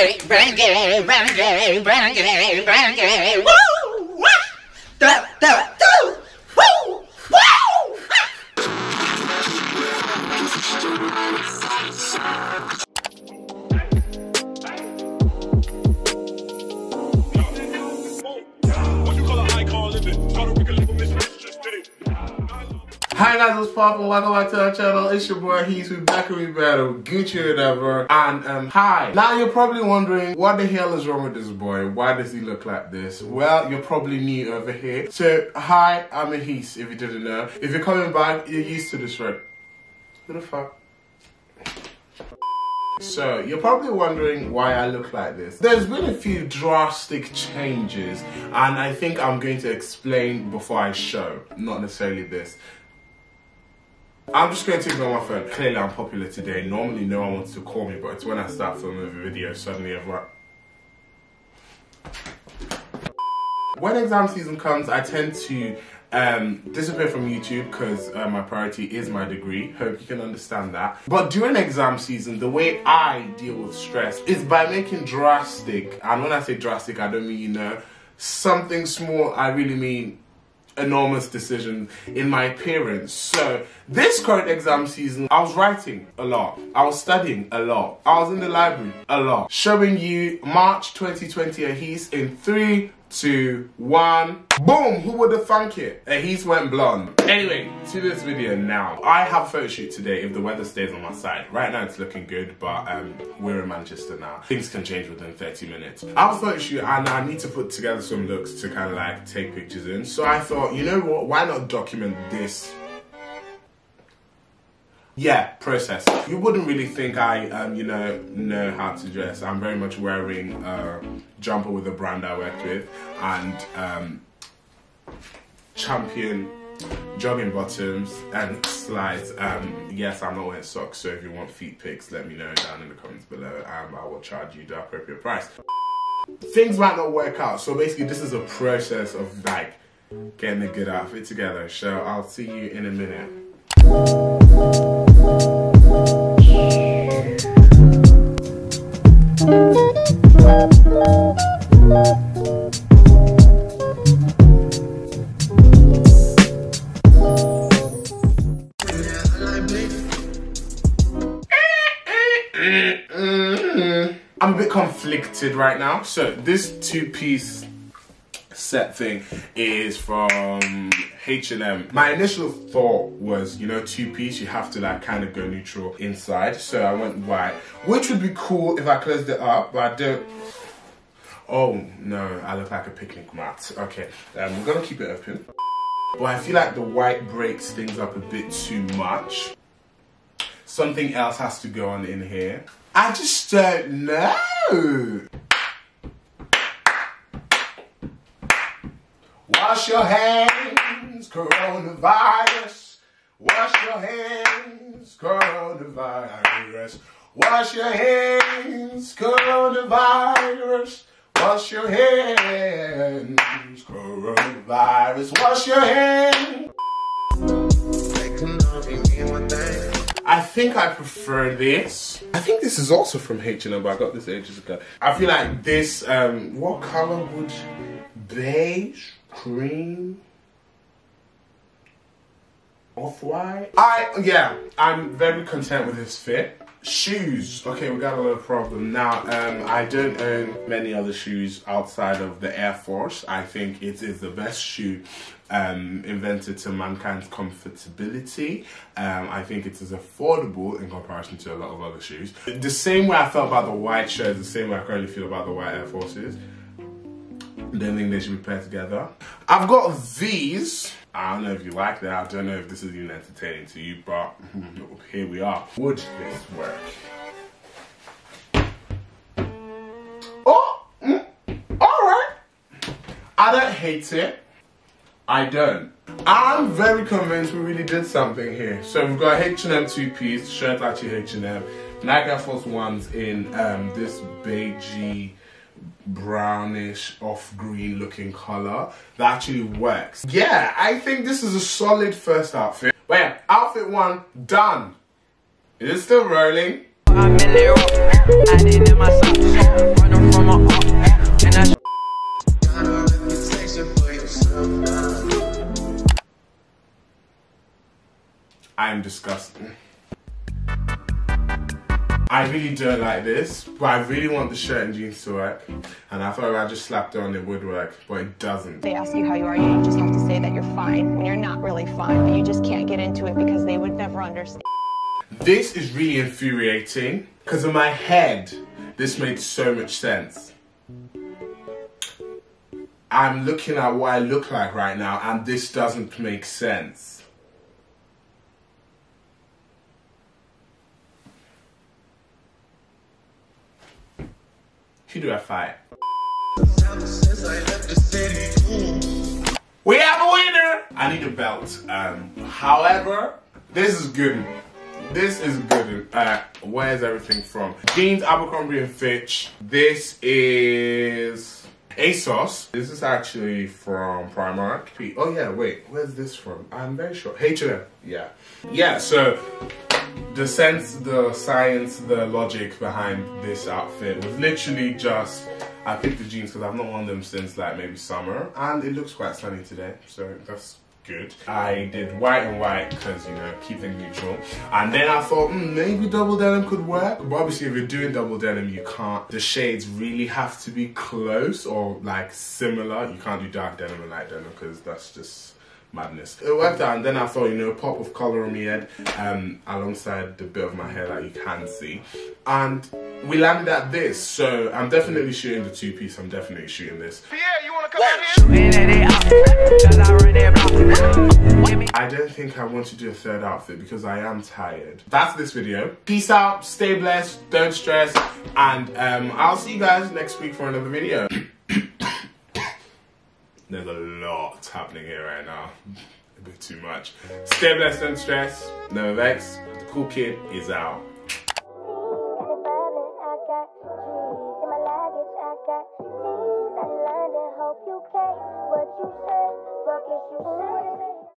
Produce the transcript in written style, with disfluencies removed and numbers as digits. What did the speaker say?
Hi guys, it's Papa. Welcome back to our channel. It's your boy Heese. We're back and we battle Gucci and ever. And hi. Now you're probably wondering what the hell is wrong with this boy? Why does he look like this? Well, you're probably new over here. So hi, I'm a Heese. If you didn't know, if you're coming back, you're used to this, right? Who the fuck? So, you're probably wondering why I look like this. There's been a few drastic changes, and I think I'm going to explain before I show, not necessarily this. I'm just going to ignore my phone. Clearly, I'm popular today. Normally, no one wants to call me, but it's when I start filming the video, suddenly I'm like... When exam season comes, I tend to disappear from YouTube because my priority is my degree. Hope you can understand that. But during exam season, the way I deal with stress is by making drastic, and when I say drastic, I don't mean, you know, something small, I really mean enormous decision in my appearance. So this current exam season, I was writing a lot, I was studying a lot, I was in the library a lot. Showing you March 2020 at Heese in 3, 2, 1. Boom! Who would have thunk it? And Heese went blonde. Anyway, to this video now. I have a photo shoot today if the weather stays on my side. Right now it's looking good, but we're in Manchester now. Things can change within 30 minutes. I have a photo shoot and I need to put together some looks to kind of like take pictures in. So I thought, you know what? Why not document this? Yeah, process. You wouldn't really think I, you know how to dress. I'm very much wearing a jumper with a brand I worked with and Champion jogging bottoms and slides. Yes, I'm not wearing socks, so if you want feet pics, let me know down in the comments below. I will charge you the appropriate price. Things might not work out, so basically this is a process of like getting a good outfit together. So I'll see you in a minute. I'm a bit conflicted right now. So this two-piece set thing is from H&M. My initial thought was, you know, two-piece, you have to like kind of go neutral inside. So I went white, which would be cool if I closed it up, but I don't. Oh no, I look like a picnic mat. Okay, we're gonna keep it open. But I feel like the white breaks things up a bit too much. Something else has to go on in here. I just don't know. Wash your hands, coronavirus. Wash your hands, coronavirus. Wash your hands, coronavirus. Wash your hands, coronavirus. Wash your hands. I think I prefer this. I think this is also from H&M, but I got this ages ago. I feel like this, what color would beige, cream, off-white? I'm very content with this fit. Shoes. Okay, we got a little problem now. I don't own many other shoes outside of the Air Force. I think it is the best shoe invented to mankind's comfortability. I think it is affordable in comparison to a lot of other shoes. The same way I felt about the white shirts, the same way I currently feel about the white Air Forces. Don't think they should be paired together. I've got these. I don't know if you like that. I don't know if this is even entertaining to you, but here we are. Would this work? Oh, alright. I don't hate it. I don't. I'm very convinced we really did something here. So we've got H&M two-piece, shirt actually H&M, Nike Air Force 1s in this beigey, brownish, off-green looking color that actually works. Yeah, I think this is a solid first outfit. But yeah, outfit 1, done. Is it still rolling? Adding in my socks, running from my heart, and that's I am disgusting. I really don't like this, but I really want the shirt and jeans to work. And I thought if I just slapped it on, it would work, but it doesn't. They ask you how you are, you just have to say that you're fine, when you're not really fine, but you just can't get into it because they would never understand. This is really infuriating, because in my head, this made so much sense. I'm looking at what I look like right now, and this doesn't make sense. She do a fight. We have a winner! I need a belt. However, this is good. This is good. Where's everything from? Jeans, Abercrombie & Fitch. This is ASOS. This is actually from Primark. Oh yeah, wait, where's this from? I'm very sure. H&M, yeah. Yeah, so the sense, the science, the logic behind this outfit was literally just, I picked the jeans because I've not worn them since like maybe summer, and it looks quite sunny today, so that's good. I did white and white because, you know, keep things neutral. And then I thought, maybe double denim could work, but obviously if you're doing double denim, you can't, the shades really have to be close or like similar. You can't do dark denim and light denim because that's just madness. It worked out, and then I thought, you know, a pop of colour on my head alongside the bit of my hair that you can see, and we landed at this. So I'm definitely shooting the two-piece, I'm definitely shooting this. Yeah, you wanna come in here? I don't think I want to do a third outfit because I am tired. That's this video. Peace out, stay blessed, don't stress, and I'll see you guys next week for another video. There's a lot happening here right now, a bit too much. Stay blessed, don't stress, no vex, the cool kid is out.